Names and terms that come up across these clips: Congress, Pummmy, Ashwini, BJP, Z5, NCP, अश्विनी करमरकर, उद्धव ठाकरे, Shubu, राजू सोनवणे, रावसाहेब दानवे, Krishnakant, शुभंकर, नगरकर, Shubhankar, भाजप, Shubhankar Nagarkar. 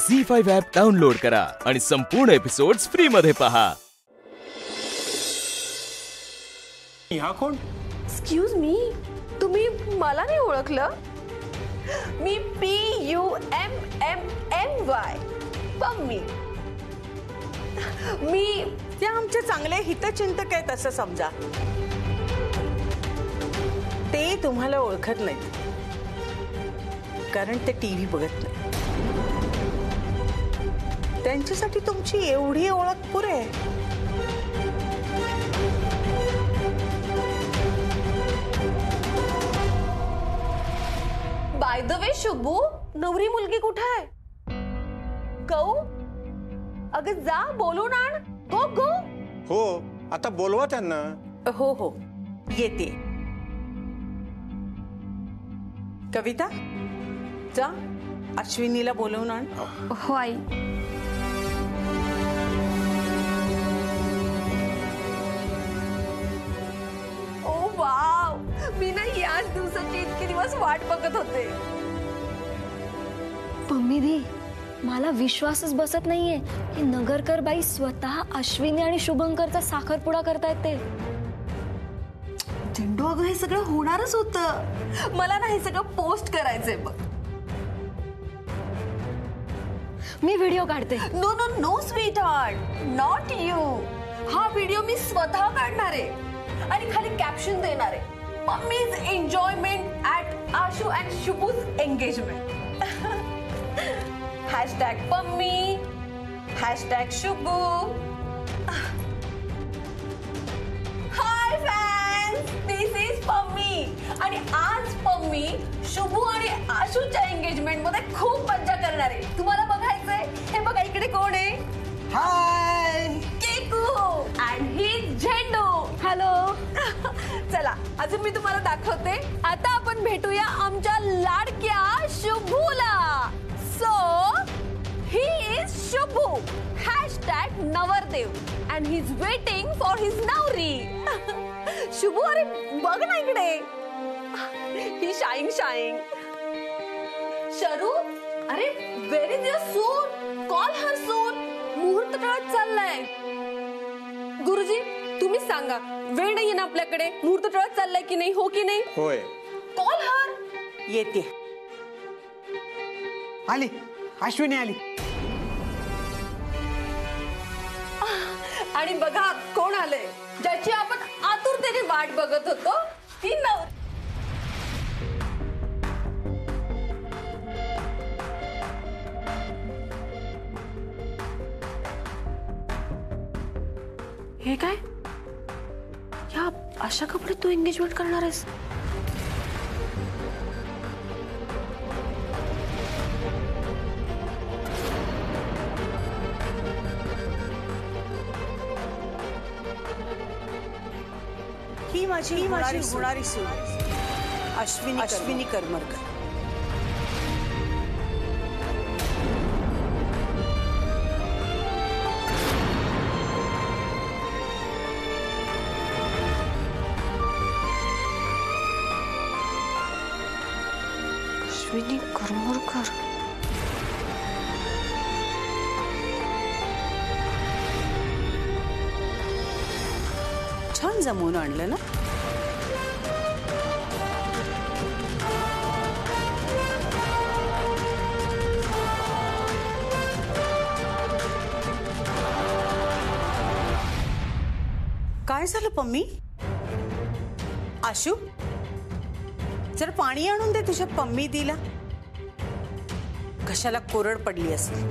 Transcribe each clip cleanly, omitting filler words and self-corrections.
Z5 app download करा आणि संपूर्ण एपिसोड्स फ्री मध्ये पहा। हा कोण? एक्सक्यूज मी, तुम्ही मला नाही ओळखलं? मी PUMMMY पम्मी। मी त्या आमचे चांगले हितचिंतक आहेत असं समजा। ते तुम्हाला ओळखत नाहीत कारण ते टीव्ही बघत नाही। त्यांच्यासाठी तुमची एवढी ओळख पुरे। बाय द वे शुभू, नवरी मुलगी कुठे आहे? गऊ अगं जा बोलून आण। गो गो हो, आता बोलवा त्यांना। हो हो येते। कविता जा अश्विनीला बोलवून आण। हो आई। ओ वाव, मी ना याच दिवसाची इतके दिवस वाट बघत होते। पम्मी दी, मला विश्वासच बसत नाहीये की नगरकर बाई स्वतः अश्विनी आणि शुभंकरचा साखरपुडा करतायत ते। झेंडू अगं हे सगळं होणारच होतं। मला ना हे सगळं पोस्ट करायचंय बघ। मी व्हिडिओ काढते। No no no sweetheart, not you. हा व्हिडिओ मी स्वतः काढणार आहे आणि खाली कॅप्शन देणार आहे, mummy's enjoyment at Ashu and Shubhu's engagement. Hashtag Pummmy, Hashtag Shubu. Hi fans, this is Pummmy. आणि आज Pummmy शुभू आणि आशूच्या एंगेजमेंट मध्ये खूप मजा करणार आहे। तुम्हाला बघायचंय? हे बघा इकडे कोण आहे। हाय किकू अँड ही झेंडू। हॅलो चला अजून मी तुम्हाला दाखवते। आता आपण भेटूया आमच्या लाडक्या शुभूला। He is Shubu, #Navardev, and he's waiting for his Nauri. Shubu, अरे बघ ना इकडे। He shining, shining. Sharu, अरे where is your soon? Call her soon. मुहूर्त टाळत चाललाय। गुरुजी, तुम्ही सांगा वेळ नाहीये ना आपल्याकडे? मुहूर्त टाळत चाललाय की नाही? हो की नाही? होय। Call her. येते। आली अश्विनी आली। आणि बघा कोण आले, ज्याची आपण आतुरतेने वाट बघत होतो ती नव। हे काय, या अशा कपडे तू एंगेजमेंट करणार आहेस? माझी होणारी सून अश्विनी करमरकर। अश्विनी करमरकर छान जमवून आणलं ना। काय झालं पम्मी? आशू जर पाणी आणून दे तुझ्या पम्मी दिला। कशाला कोरड पडली असेल।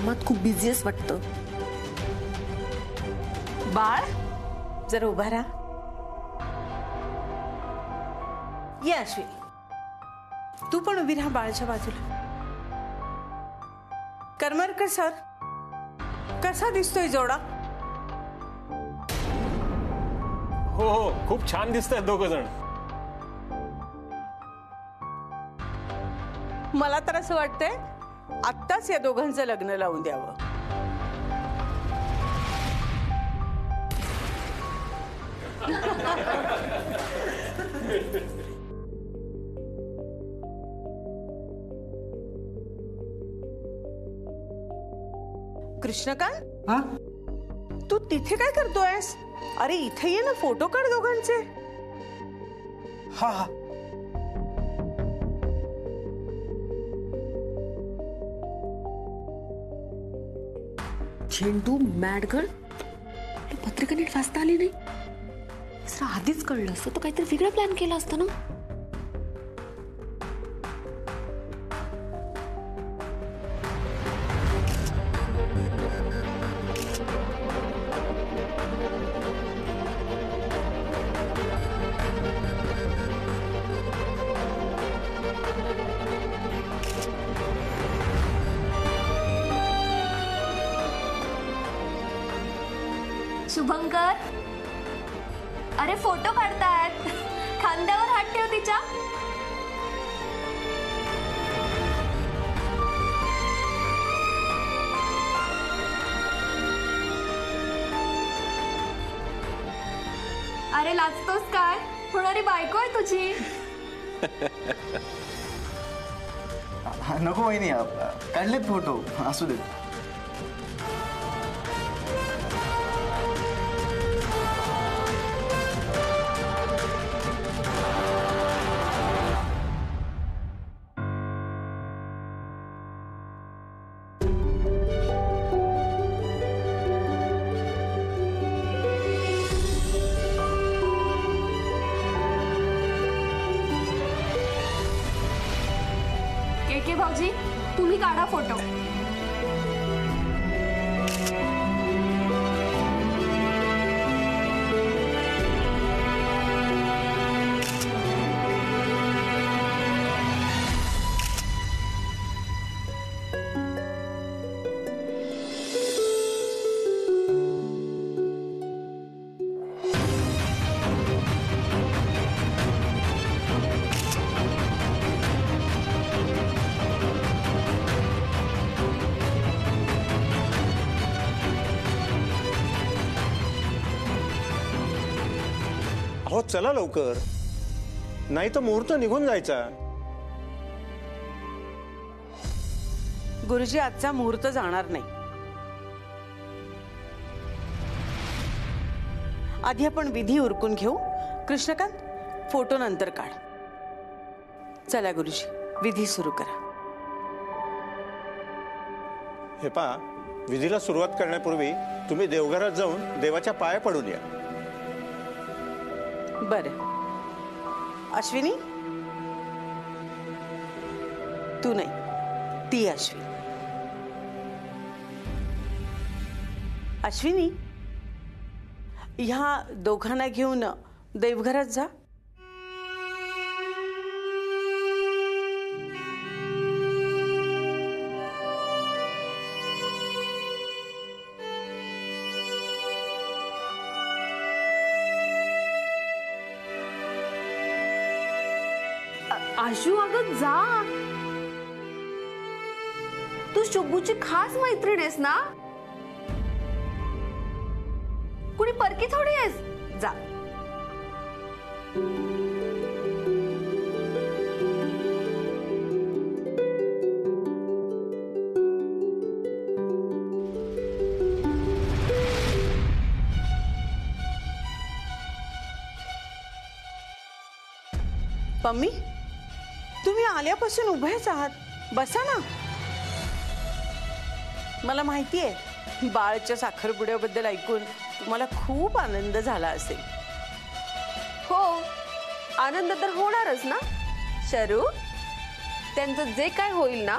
कामात खूप बिझी आहेस वाटतं. बाळ जरा उभा राहा. ये अश्विनी, तू पण उभी राहा बाळच्या बाजूला. करमरकर सर, कसा दिसतोय जोडा? हो हो, खूप छान दिसतंय दोघ जण. मला तर असं वाटतंय आत्ताच या दोघांचं लग्न लावून द्यावं. कृष्णकांत, हा तू तिथे काय करतोयस? अरे इथे ये ना, फोटो काढ दोघांचे. हा हा, झेंडू मॅड गर्ल पत्रिका नीट वाचता आली नाही. सर आधीच कळलं असतं तो काहीतरी वेगळा प्लॅन केला असता ना. शुभंकर, अरे फोटो काढतायत. खांद्यावर हात ठेव तिच्या. अरे लाजतोस काय? होणारी बायको आहे तुझी. नको वहिनी, काढलेत फोटो, असू देत. भाऊजी, तुम्ही काढा फोटो. हो चला लवकर, नाही तर मुहूर्त निघून जायचा. गुरुजी, आजचा मुहूर्त जाणार नाही. आधी आपण विधी उरकून घेऊ. कृष्णकांत, फोटो नंतर काढ. चला गुरुजी, विधी सुरू करा. हे पहा, विधीला सुरुवात करण्यापूर्वी तुम्ही देवघरात जाऊन देवाच्या पाया पडून या. बरं अश्विनी, तू नाही, ती अश्विनी. अश्विनी, ह्या दोघांना घेऊन देवघरात जा. आशू, अगं जा, तू शुभूची खास मैत्रीण आहेस ना, कुणी परकी थोडी आहेस. जा. पम्मी, तुम्ही आल्यापासून उभेच आहात, बसा ना. मला माहिती आहे बाळच्या साखरपुड्याबद्दल ऐकून तुम्हाला खूप आनंद झाला असेल. हो, आनंद तर होणारच ना. शरू, त्यांचं जे काय होईल ना,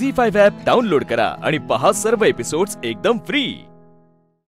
Z5 ॲप डाउनलोड करा आणि पहा सर्व एपिसोड्स एकदम फ्री।